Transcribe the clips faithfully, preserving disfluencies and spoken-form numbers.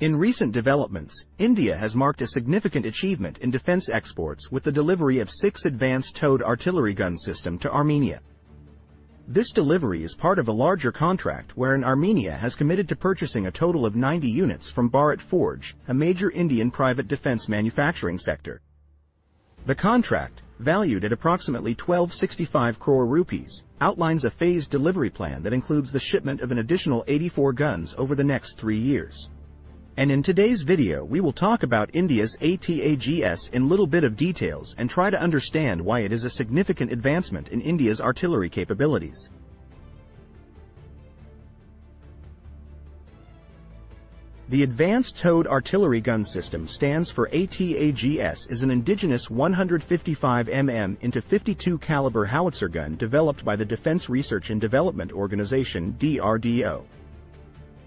In recent developments, India has marked a significant achievement in defense exports with the delivery of six advanced towed artillery gun system to Armenia. This delivery is part of a larger contract wherein Armenia has committed to purchasing a total of ninety units from Bharat Forge, a major Indian private defense manufacturing sector. The contract, valued at approximately twelve point six five crore rupees, outlines a phased delivery plan that includes the shipment of an additional eighty-four guns over the next three years. And in today's video we will talk about India's A tags in little bit of details and try to understand why it is a significant advancement in India's artillery capabilities. The Advanced Towed Artillery Gun System stands for A tags is an indigenous one fifty-five millimeter into fifty-two caliber howitzer gun developed by the Defense Research and Development Organization D R D O.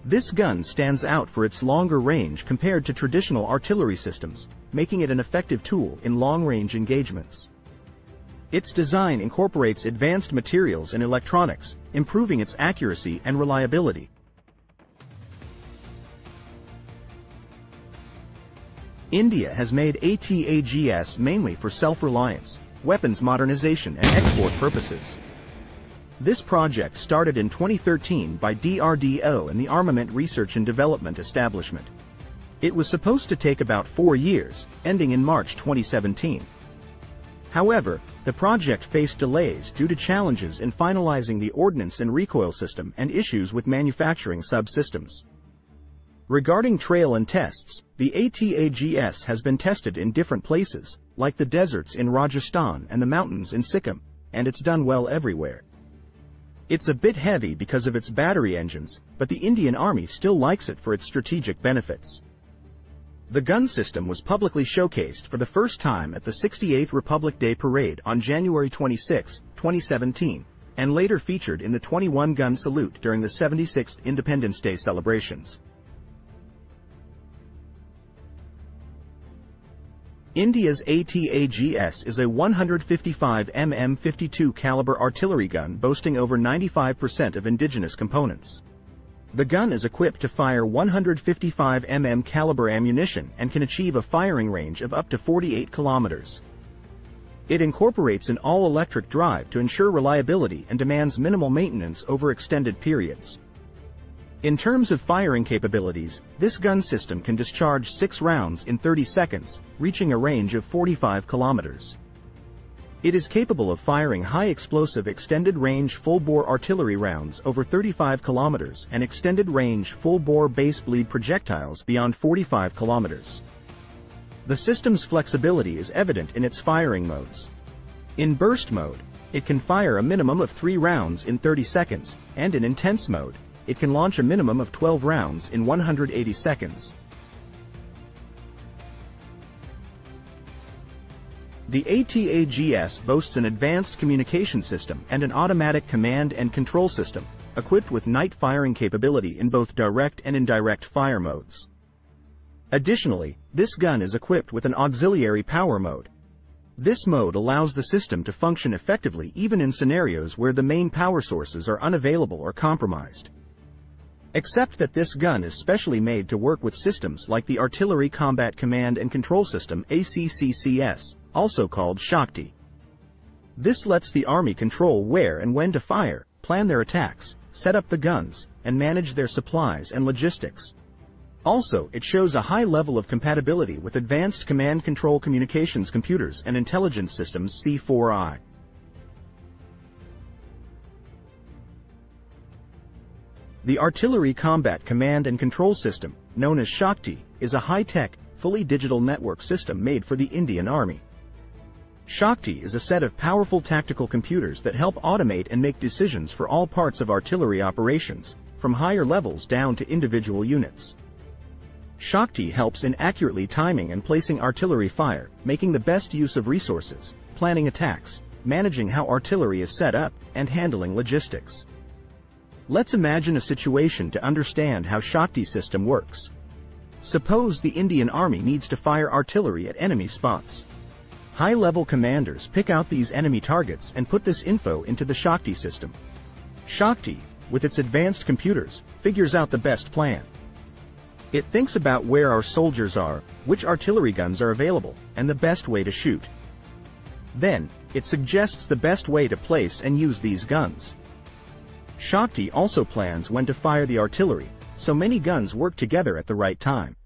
This gun stands out for its longer range compared to traditional artillery systems, making it an effective tool in long-range engagements. Its design incorporates advanced materials and electronics, improving its accuracy and reliability. India has made A tags mainly for self-reliance, weapons modernization and export purposes. This project started in twenty thirteen by D R D O and the Armament Research and Development Establishment. It was supposed to take about four years, ending in March twenty seventeen. However, the project faced delays due to challenges in finalizing the ordnance and recoil system and issues with manufacturing subsystems. Regarding trail and tests, the A tags has been tested in different places, like the deserts in Rajasthan and the mountains in Sikkim, and it's done well everywhere. It's a bit heavy because of its battery engines, but the Indian Army still likes it for its strategic benefits. The gun system was publicly showcased for the first time at the sixty-eighth Republic Day Parade on January twenty-sixth, twenty seventeen, and later featured in the twenty-one gun salute during the seventy-sixth Independence Day celebrations. India's A tags is a one fifty-five millimeter fifty-two caliber artillery gun boasting over ninety-five percent of indigenous components. The gun is equipped to fire one fifty-five millimeter caliber ammunition and can achieve a firing range of up to forty-eight kilometers. It incorporates an all-electric drive to ensure reliability and demands minimal maintenance over extended periods. In terms of firing capabilities, this gun system can discharge six rounds in thirty seconds, reaching a range of forty-five kilometers. It is capable of firing high-explosive extended-range full-bore artillery rounds over thirty-five kilometers and extended-range full-bore base-bleed projectiles beyond forty-five kilometers. The system's flexibility is evident in its firing modes. In burst mode, it can fire a minimum of three rounds in thirty seconds, and in intense mode, it can launch a minimum of twelve rounds in one hundred eighty seconds. The A tags boasts an advanced communication system and an automatic command and control system, equipped with night firing capability in both direct and indirect fire modes. Additionally, this gun is equipped with an auxiliary power mode. This mode allows the system to function effectively even in scenarios where the main power sources are unavailable or compromised. Except that this gun is specially made to work with systems like the Artillery Combat Command and Control System A C C C S, also called Shakti. This lets the Army control where and when to fire, plan their attacks, set up the guns, and manage their supplies and logistics. Also, it shows a high level of compatibility with advanced command control communications computers and intelligence systems C four I. The Artillery Combat Command and Control System, known as Shakti, is a high-tech, fully digital network system made for the Indian Army. Shakti is a set of powerful tactical computers that help automate and make decisions for all parts of artillery operations, from higher levels down to individual units. Shakti helps in accurately timing and placing artillery fire, making the best use of resources, planning attacks, managing how artillery is set up, and handling logistics. Let's imagine a situation to understand how Shakti system works. Suppose the Indian Army needs to fire artillery at enemy spots. High-level commanders pick out these enemy targets and put this info into the Shakti system. Shakti, with its advanced computers, figures out the best plan. It thinks about where our soldiers are, which artillery guns are available, and the best way to shoot. Then, it suggests the best way to place and use these guns. Shakti also plans when to fire the artillery, so many guns work together at the right time.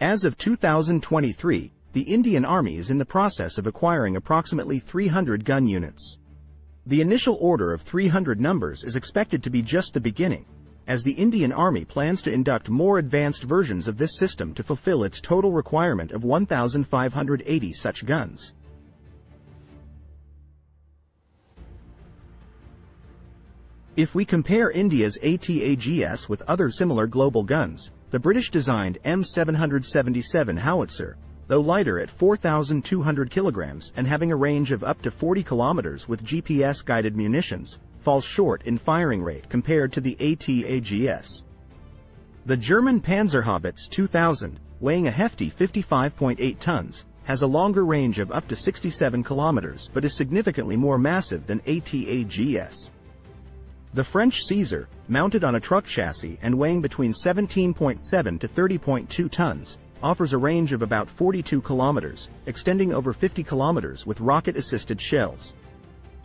As of two thousand twenty-three, the Indian Army is in the process of acquiring approximately three hundred gun units. The initial order of three hundred numbers is expected to be just the beginning, as the Indian Army plans to induct more advanced versions of this system to fulfill its total requirement of one thousand five hundred eighty such guns. If we compare India's ATAGS with other similar global guns, the British-designed M seven seventy-seven howitzer, though lighter at four thousand two hundred kilograms and having a range of up to forty kilometers with G P S-guided munitions, falls short in firing rate compared to the ATAGS. The German Panzerhaubitze two thousand, weighing a hefty fifty-five point eight tons, has a longer range of up to sixty-seven kilometers but is significantly more massive than ATAGS. The French Caesar, mounted on a truck chassis and weighing between seventeen point seven to thirty point two tons, offers a range of about forty-two kilometers, extending over fifty kilometers with rocket-assisted shells.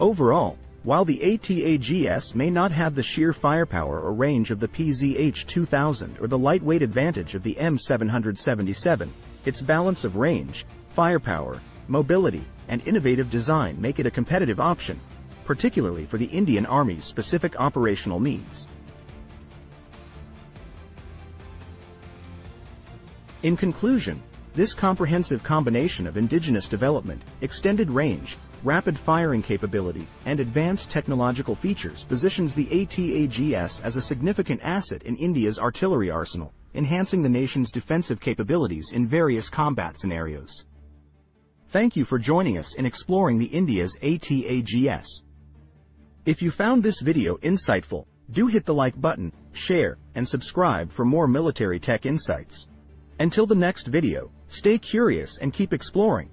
Overall, while the ATAGS may not have the sheer firepower or range of the P Z H two thousand or the lightweight advantage of the M seven seventy-seven, its balance of range, firepower, mobility, and innovative design make it a competitive option, particularly for the Indian Army's specific operational needs. In conclusion, this comprehensive combination of indigenous development, extended range, rapid firing capability, and advanced technological features positions the ATAGS as a significant asset in India's artillery arsenal, enhancing the nation's defensive capabilities in various combat scenarios. Thank you for joining us in exploring the India's ATAGS. If you found this video insightful, do hit the like button, share, and subscribe for more military tech insights. Until the next video, stay curious and keep exploring.